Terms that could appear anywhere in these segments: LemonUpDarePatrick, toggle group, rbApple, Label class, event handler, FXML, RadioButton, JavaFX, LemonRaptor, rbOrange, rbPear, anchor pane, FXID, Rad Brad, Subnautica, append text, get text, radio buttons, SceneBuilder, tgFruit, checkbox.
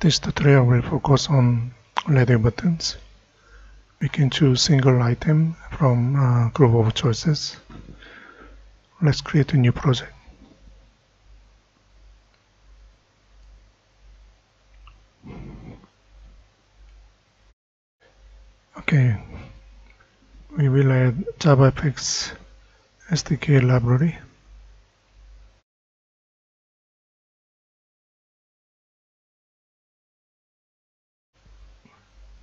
This tutorial will focus on radio buttons. We can choose single item from a group of choices. Let's create a new project. Okay, we will add JavaFX SDK library.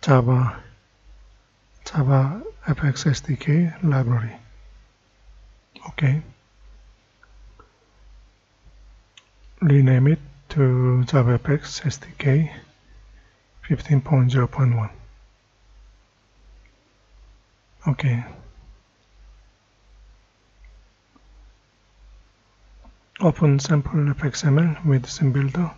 JavaFX SDK library. Okay. Rename it to JavaFX SDK 15.0.1. Okay. Open sample FXML with SceneBuilder.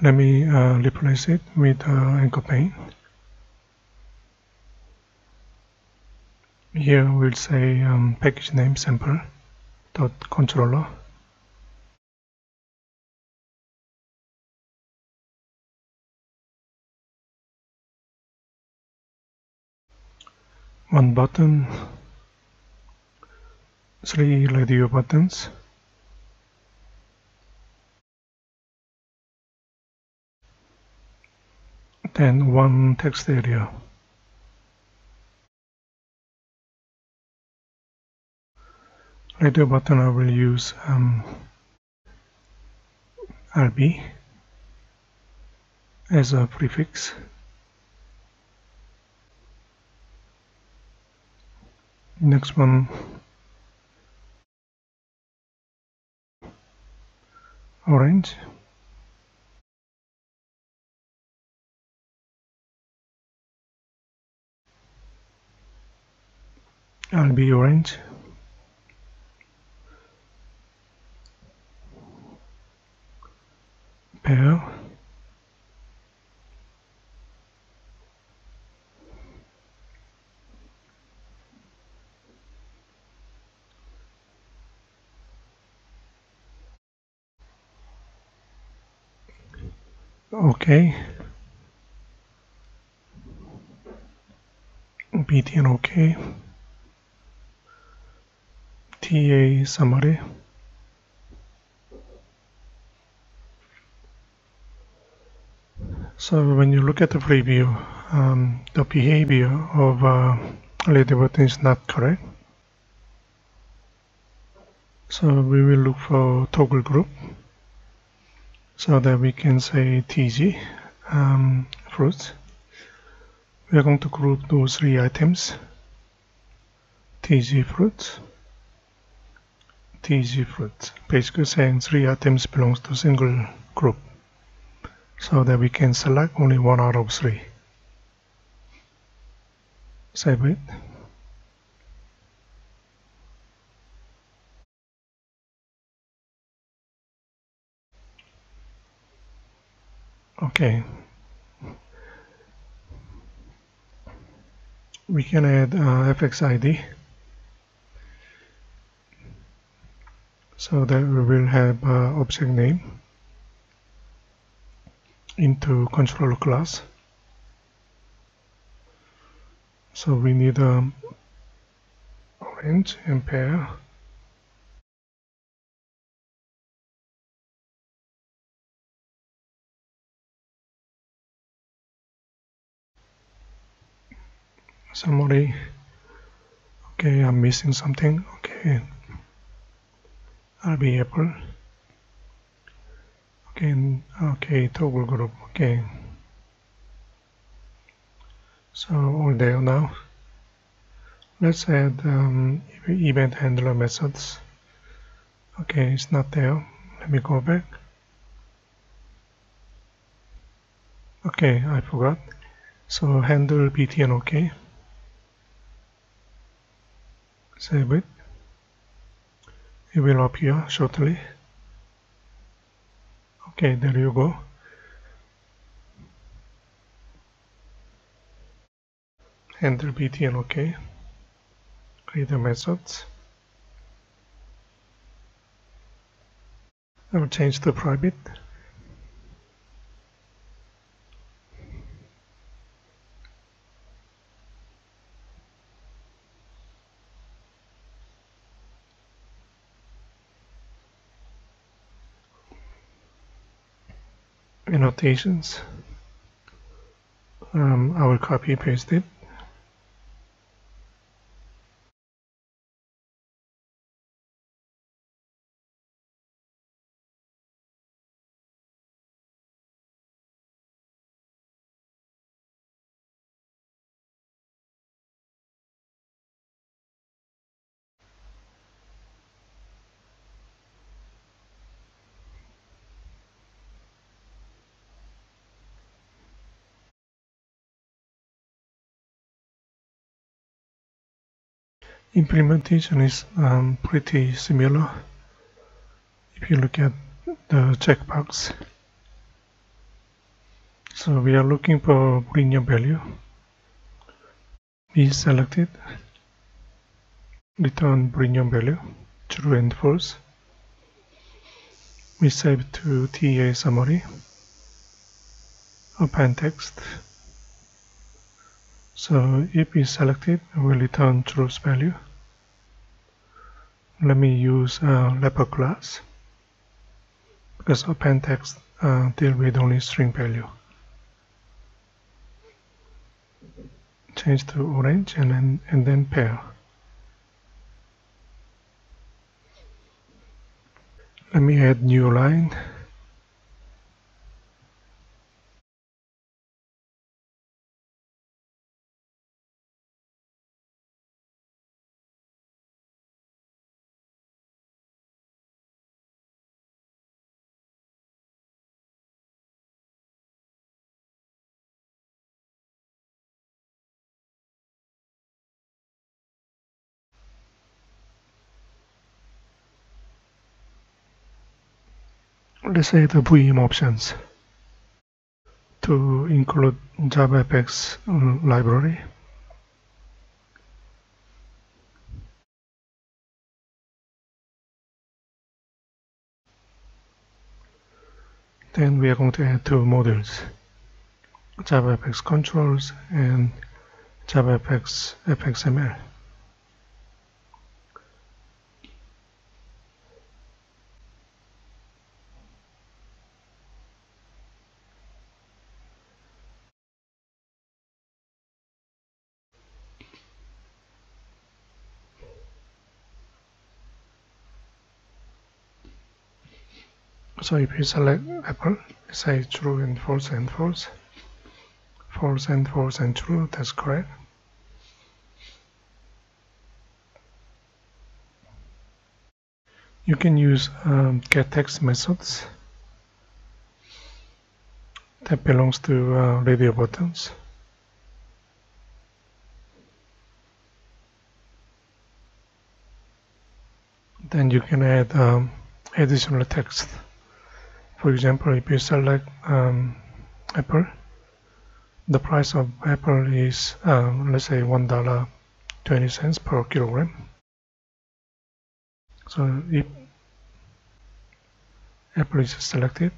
Let me replace it with anchor pane. Here we'll say package name sample dot controller. One button, three radio buttons. Then one text area. Radio button I will use RB as a prefix. Next one orange. I'll be orange. Pear. Okay. Btn okay. TA summary, so when you look at the preview, the behavior of radio button is not correct, so we will look for toggle group so that we can say TG fruits. We are going to group those three items, TG fruits, TG fruit, basically saying three items belongs to single group, so that we can select only one out of three. Save it. Okay. We can add FXID. So that we will have object name into controller class. So we need orange and pear. Summary. Okay, I'm missing something. Okay. RB apple. Okay, toggle group. Okay, so all there now. Let's add event handler methods. Okay, it's not there. Let me go back. Okay, I forgot. So handle btn okay. Save it. It will appear shortly. Okay, there you go. enter btn, ok. Create the methods. I will change the private. Annotations. I will copy paste it. Implementation is pretty similar. If you look at the checkbox, so we are looking for linear value. Be selected, return linear value, true and false. We save to TA summary, append text. So if we select it, we'll return truth value. Let me use Label class, because append text deal with only string value. Change to orange and then pair. Let me add new line. Let's add the Vim options to include JavaFX library. Then we are going to add two modules, JavaFX controls and JavaFX FXML. So if you select apple, say true and false and false, false and false and true, that's correct. You can use get text methods that belongs to radio buttons. Then you can add additional text. For example, if you select apple, the price of apple is, let's say, $1.20 per kilogram. So if apple is selected,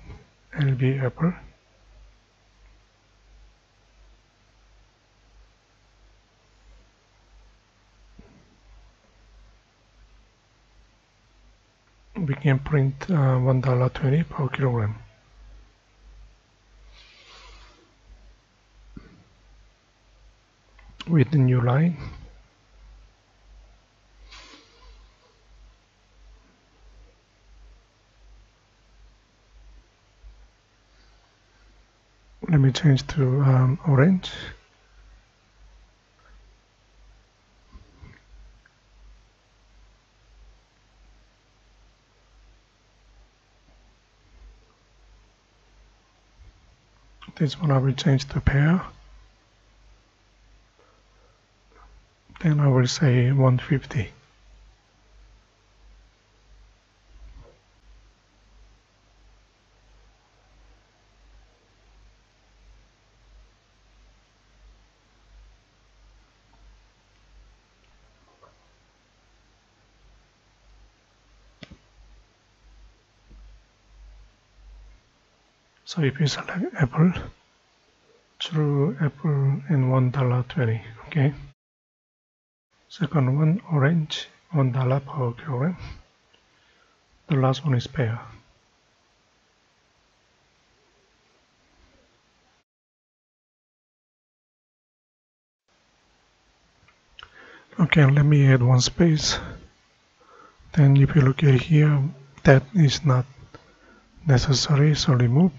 LB apple, we can print $1.20 per kilogram. With the new line, let me change to orange. This one I will change to pair. Then I will say 150. So if you select apple, through apple and $1.20, okay. Second one orange, $1 per kilogram. The last one is pear. Okay, let me add one space. Then if you look at here, that is not necessary, so remove.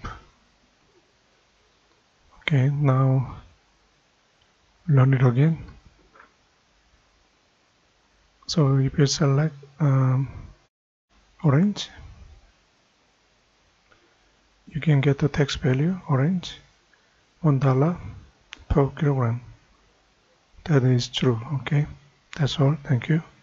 Okay, now learn it again. So if you select orange, you can get the text value orange, $1 per kilogram. That is true. Okay, that's all. Thank you.